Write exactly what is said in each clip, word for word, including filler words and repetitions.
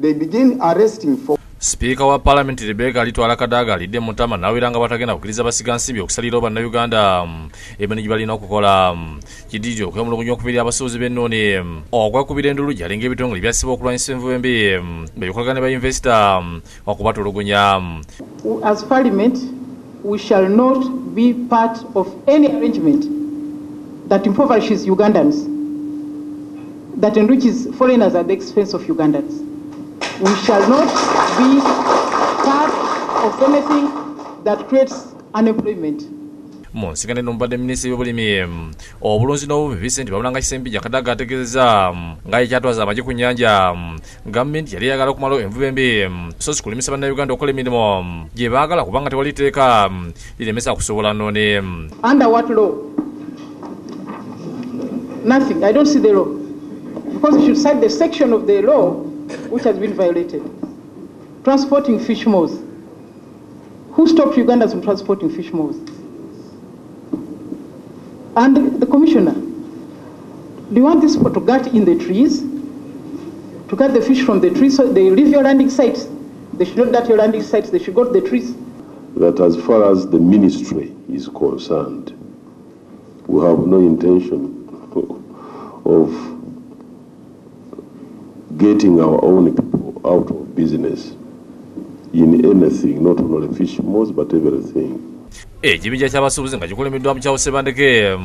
they begin arresting for. Speaker wa Parliament Rebecca alitwala kadaga lidde mutama nawiranga batagenda okukiriza basigansimbi okusalira oba na Uganda ebintu gibalina okukola kidijo okwemulugunya okubirya abasuuzi b'ennooni okwakubira endulu gyalinga ebitongole byasiba okulwanyisa envuba embi beyokolagane ba investor okubatulugunya. As Parliament, we shall not be part of any arrangement that impoverishes Ugandans, that enriches foreigners at the expense of Ugandans. We shall not be part of anything that creates unemployment. Monsikane nombadde Minisitiri w'Obulimi obulunzi n'obubbi Vincent Baabulanga Sembija Kadaga ategeezezza nga ekyatwaza amagye ku nnyanja gavumenti yali eyagala okumalawo envuba embi so si kulemesa bannayuganda okukola emirimu gye baagala kubanga tewali tteeka liremesa kusobola nnoone. Under what law? Nothing. I don't see the law. Because you should cite the section of the law which has been violated. Transporting fish moths. Who stopped Ugandans from transporting fish moths? And the commissioner, do you want this to gut in the trees? To cut the fish from the trees so they leave your landing sites. They should not gut your landing sites, they should go to the trees. That as far as the ministry is concerned, we have no intention of getting our own people out of business in anything, not only fish moths, but everything. Ekibinja ky'abasuubuzi nga kikolemeddwa mu Kyabusebandeke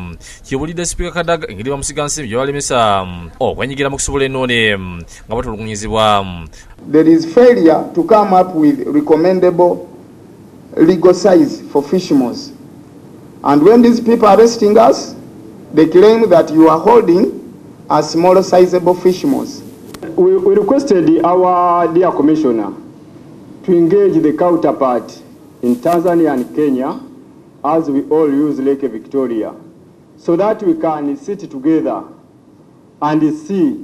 kibulidde Speaker Kadaga engeri bamusigansimbi gye balemesa okwenyigira mu kusobola ennooni nga batulugunyizibwa. There is failure to come up with recommendable legal size for fish moths. And when these people are arresting us, they claim that you are holding a smaller sizable fish moths. We, we requested our dear commissioner to engage the counterpart in Tanzania and Kenya, as we all use Lake Victoria, so that we can sit together and see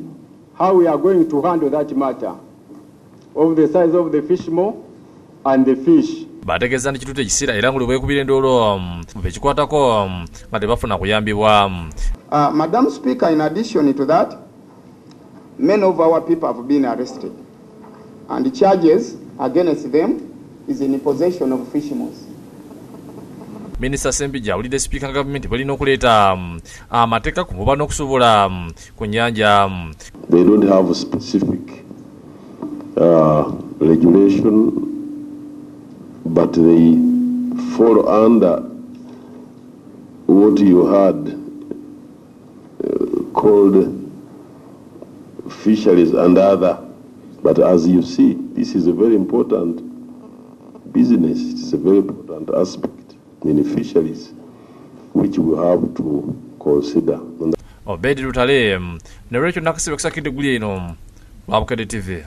how we are going to handle that matter of the size of the fish moth and the fish. Bategezani kitutu ekisira era ngulubwe kubira ndolo bekikwatako nga tebafuna kuyambibwa. Uh, Madam Speaker, in addition to that, many of our people have been arrested, and the charges against them is in the possession of fish moths. Minister Sembija awulidde Speaker Government balina okuleeta amateeka ku muba n'okusobola ku nnyanja. They don't have a specific uh, regulation, but they fall under what you had uh, called fisheries and other. But as you see, this is a very important business. It is a very important aspect in fisheries which we have to consider. Obedi Lutale, Racheal Nakasi executive guleino, T V.